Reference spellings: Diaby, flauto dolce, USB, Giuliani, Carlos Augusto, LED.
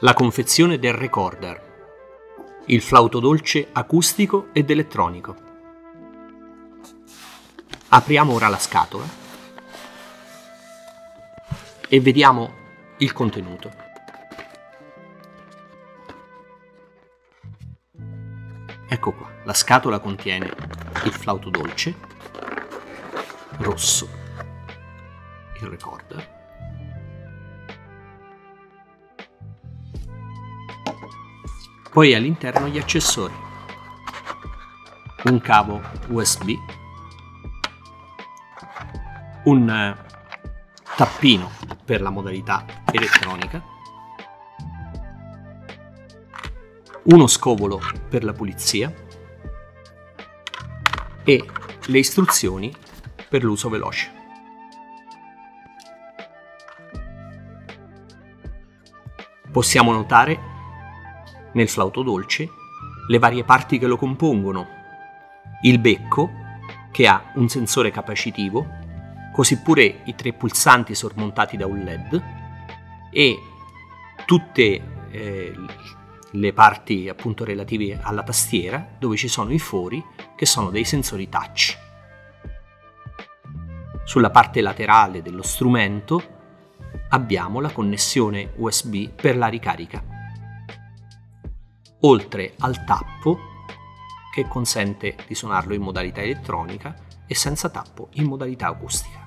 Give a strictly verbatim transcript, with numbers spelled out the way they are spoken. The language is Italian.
La confezione del recorder, il flauto dolce acustico ed elettronico. Apriamo ora la scatola e vediamo il contenuto. Ecco qua, la scatola contiene il flauto dolce, rosso, il recorder, poi all'interno gli accessori, un cavo U S B, un tappino per la modalità elettronica, uno scovolo per la pulizia e le istruzioni per l'uso veloce. Possiamo notare nel flauto dolce le varie parti che lo compongono, il becco che ha un sensore capacitivo, così pure i tre pulsanti sormontati da un L E D e tutte eh, le parti appunto relative alla tastiera dove ci sono i fori che sono dei sensori touch. Sulla parte laterale dello strumento abbiamo la connessione U S B per la ricarica, oltre al tappo che consente di suonarlo in modalità elettronica e senza tappo in modalità acustica.